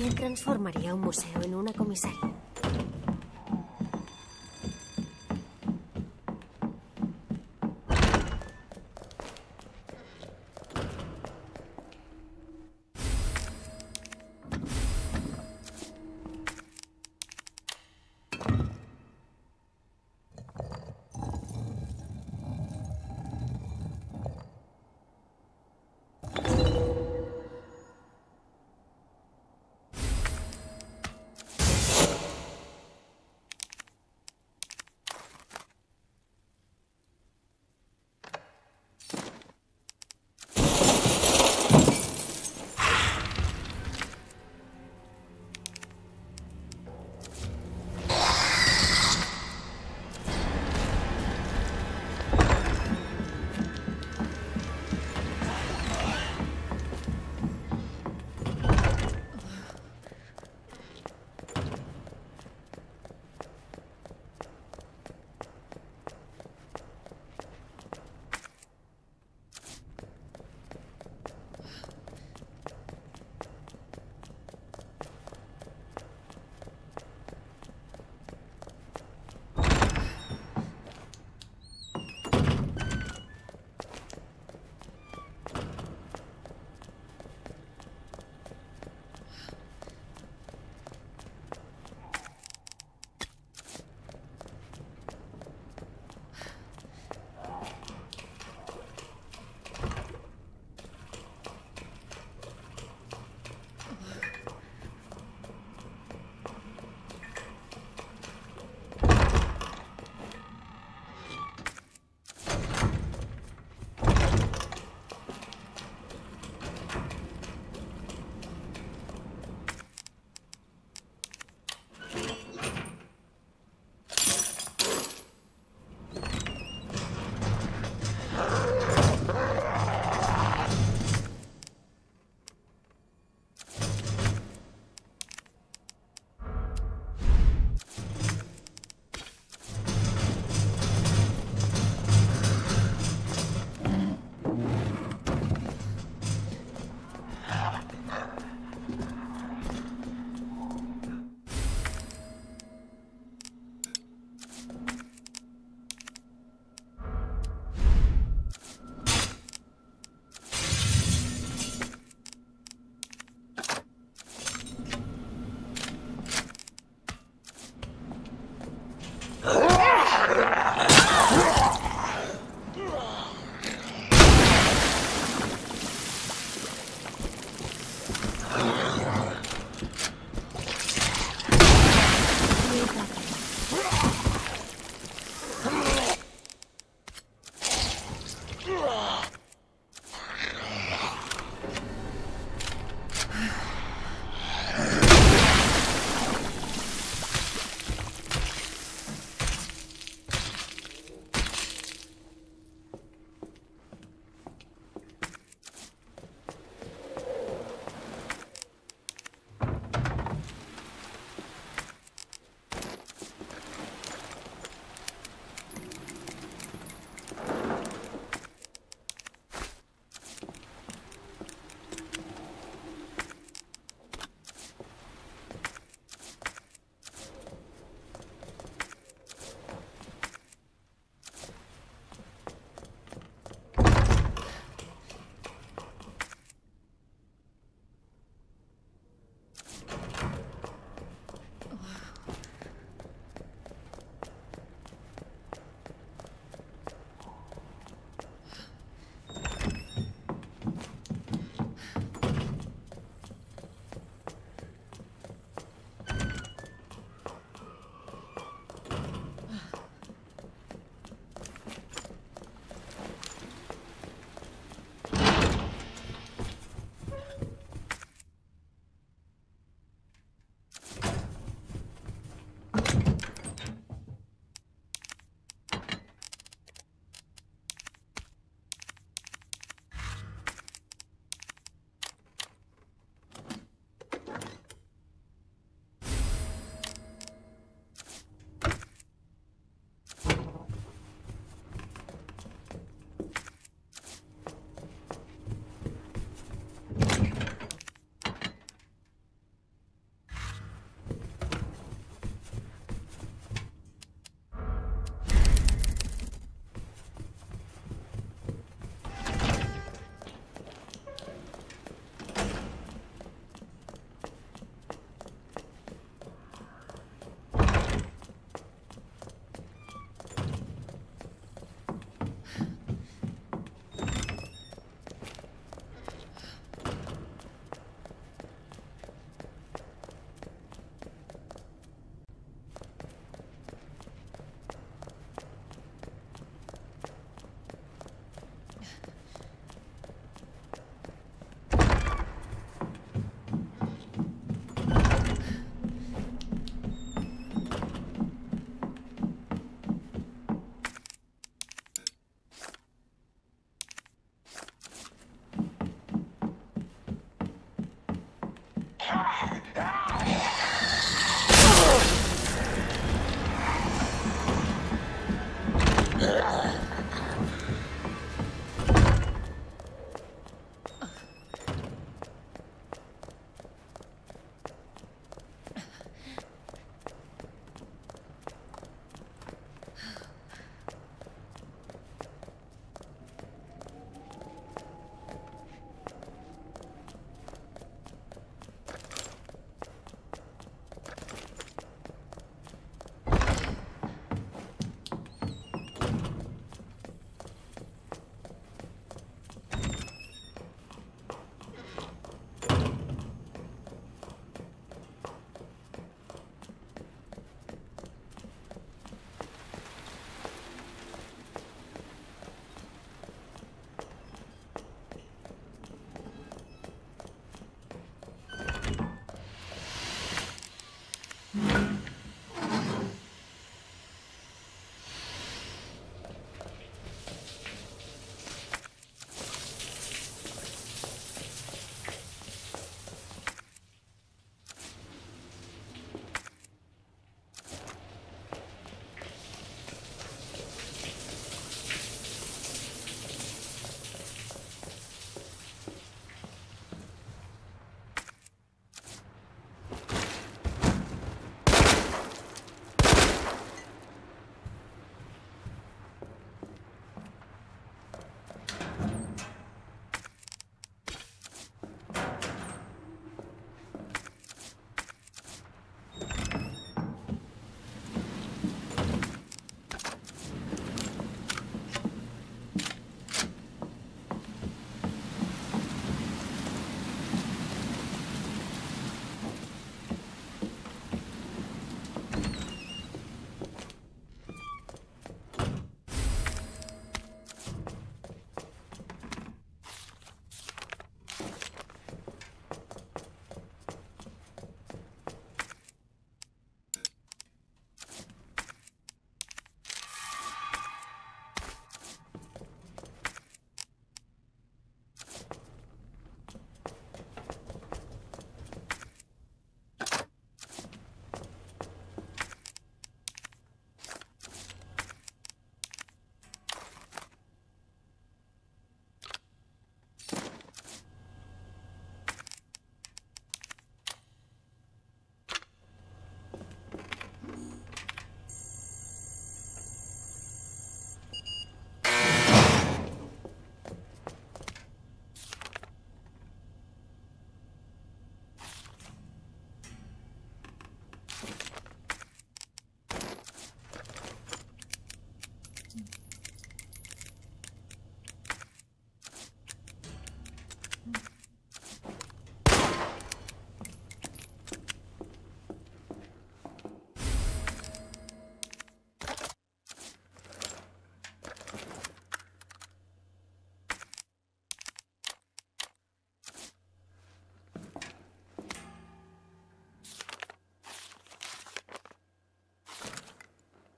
¿Quién transformaría un museo en una comisaría?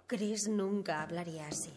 Chris nunca hablaría así.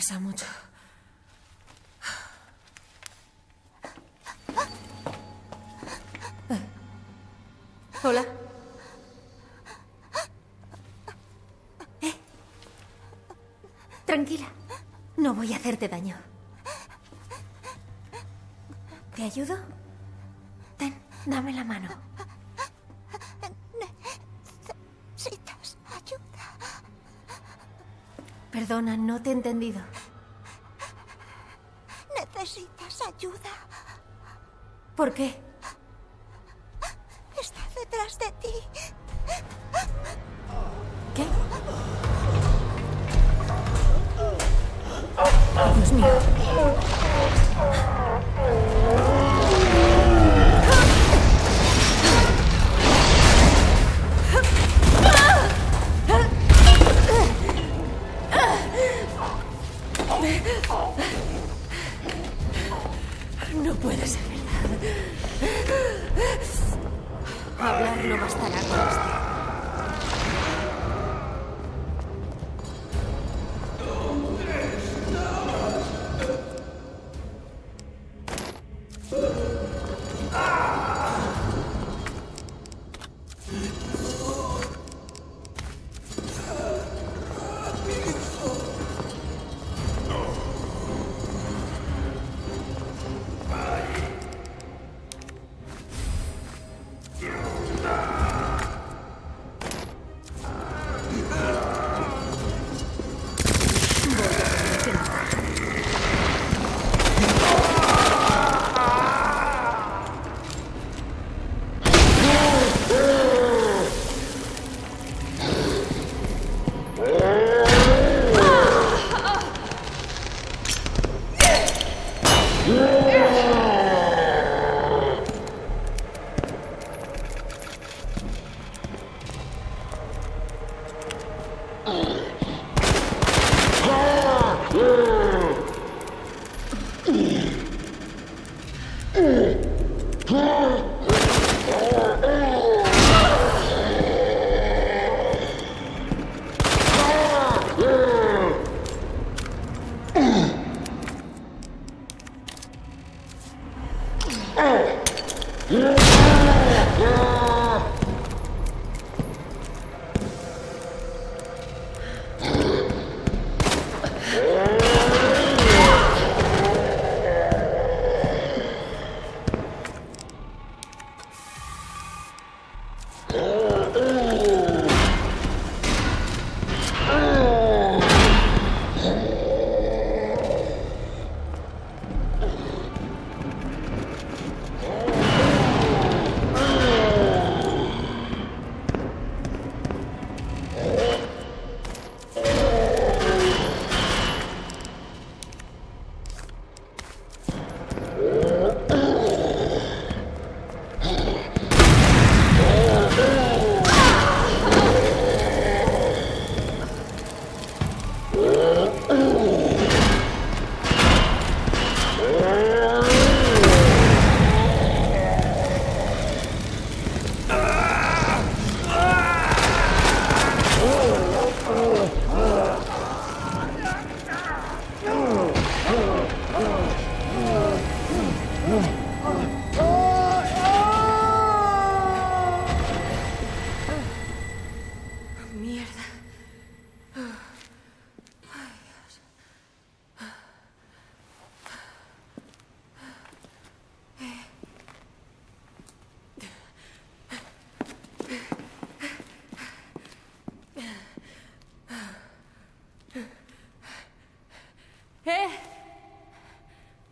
pesa mucho. Hola. Tranquila. No voy a hacerte daño. ¿Te ayudo? Ten, dame la mano. Necesitas ayuda. Perdona, no te he entendido. Necesitas ayuda. ¿Por qué? Está detrás de ti. ¿Qué? Dios mío. No puede ser verdad. Hablar no bastará con esto.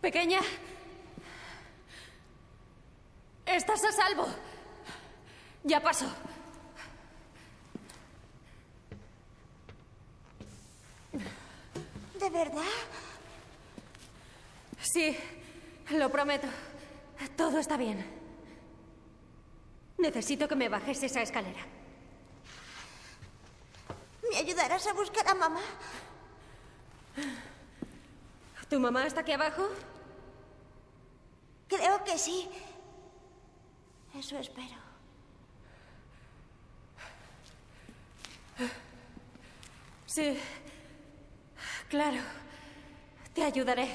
Pequeña, estás a salvo. Ya pasó. ¿De verdad? Sí, lo prometo. Todo está bien. Necesito que me bajes esa escalera. ¿Me ayudarás a buscar a mamá? ¿Tu mamá está aquí abajo? Creo que sí. Eso espero. Sí, claro. Te ayudaré.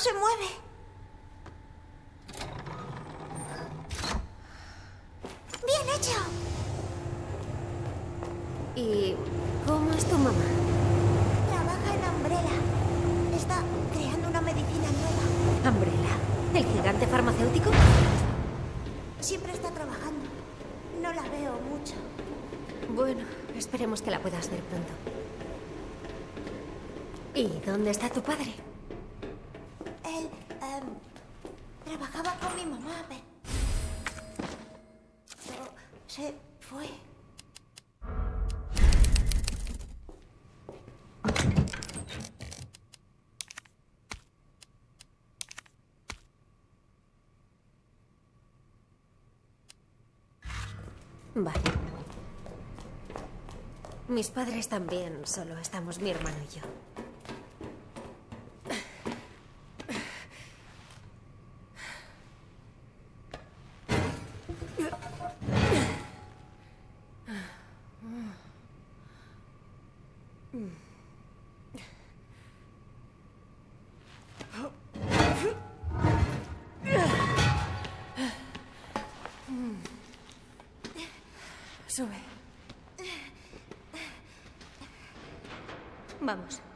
¡Se mueve! ¡Bien hecho! ¿Y cómo es tu mamá? Trabaja en Umbrella. Está creando una medicina nueva. ¿Umbrella? ¿El gigante farmacéutico? Siempre está trabajando. No la veo mucho. Bueno, esperemos que la puedas ver pronto. ¿Y dónde está tu padre? Trabajaba con mi mamá, pero se fue. Vale. Mis padres también, solo estamos mi hermano y yo. Sube. Vamos.